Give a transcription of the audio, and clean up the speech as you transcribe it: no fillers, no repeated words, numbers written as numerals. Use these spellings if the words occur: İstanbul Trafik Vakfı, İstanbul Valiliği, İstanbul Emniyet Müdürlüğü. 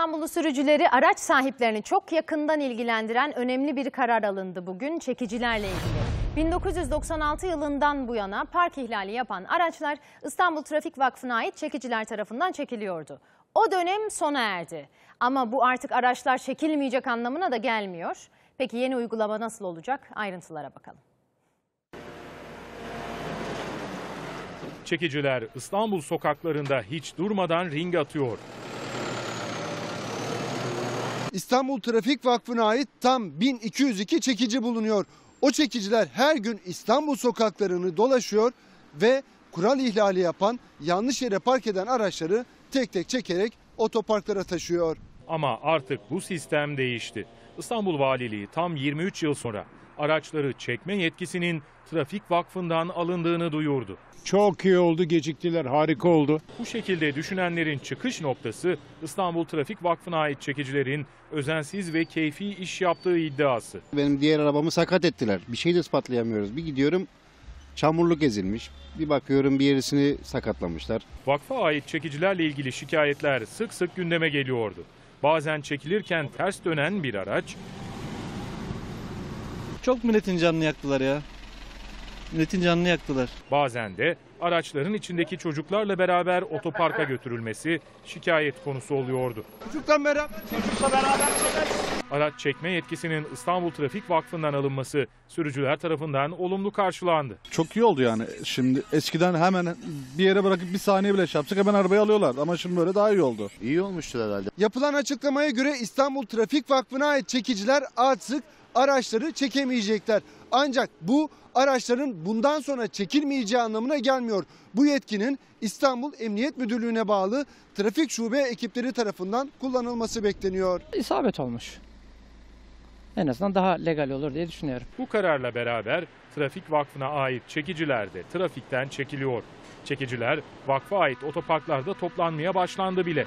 İstanbullu sürücüleri, araç sahiplerini çok yakından ilgilendiren önemli bir karar alındı bugün çekicilerle ilgili. 1996 yılından bu yana park ihlali yapan araçlar İstanbul Trafik Vakfı'na ait çekiciler tarafından çekiliyordu. O dönem sona erdi. Ama bu artık araçlar çekilmeyecek anlamına da gelmiyor. Peki yeni uygulama nasıl olacak? Ayrıntılara bakalım. Çekiciler İstanbul sokaklarında hiç durmadan ring atıyor. İstanbul Trafik Vakfı'na ait tam 1202 çekici bulunuyor. O çekiciler her gün İstanbul sokaklarını dolaşıyor ve kural ihlali yapan, yanlış yere park eden araçları tek tek çekerek otoparklara taşıyor. Ama artık bu sistem değişti. İstanbul Valiliği tam 23 yıl sonra araçları çekme yetkisinin Trafik Vakfı'ndan alındığını duyurdu. Çok iyi oldu, geciktiler, harika oldu. Bu şekilde düşünenlerin çıkış noktası İstanbul Trafik Vakfı'na ait çekicilerin özensiz ve keyfi iş yaptığı iddiası. Benim diğer arabamı sakat ettiler. Bir şey de ispatlayamıyoruz. Bir gidiyorum, çamurluk ezilmiş. Bir bakıyorum bir yerisini sakatlamışlar. Vakfa ait çekicilerle ilgili şikayetler sık sık gündeme geliyordu. Bazen çekilirken ters dönen bir araç... Çok milletin canını yaktılar ya. Milletin canını yaktılar. Bazen de araçların içindeki çocuklarla beraber otoparka götürülmesi şikayet konusu oluyordu. Çocukla beraber. Araç çekme yetkisinin İstanbul Trafik Vakfı'ndan alınması sürücüler tarafından olumlu karşılandı. Çok iyi oldu yani. Şimdi eskiden hemen bir yere bırakıp bir saniye bile şey yapsak hemen arabayı alıyorlardı ama şimdi böyle daha iyi oldu. İyi olmuştur herhalde. Yapılan açıklamaya göre İstanbul Trafik Vakfı'na ait çekiciler artık araçları çekemeyecekler. Ancak bu araçların bundan sonra çekilmeyeceği anlamına gelmiyor. Bu yetkinin İstanbul Emniyet Müdürlüğü'ne bağlı trafik şube ekipleri tarafından kullanılması bekleniyor. İsabet olmuş. En azından daha legal olur diye düşünüyorum. Bu kararla beraber Trafik Vakfı'na ait çekiciler de trafikten çekiliyor. Çekiciler vakfa ait otoparklarda toplanmaya başlandı bile.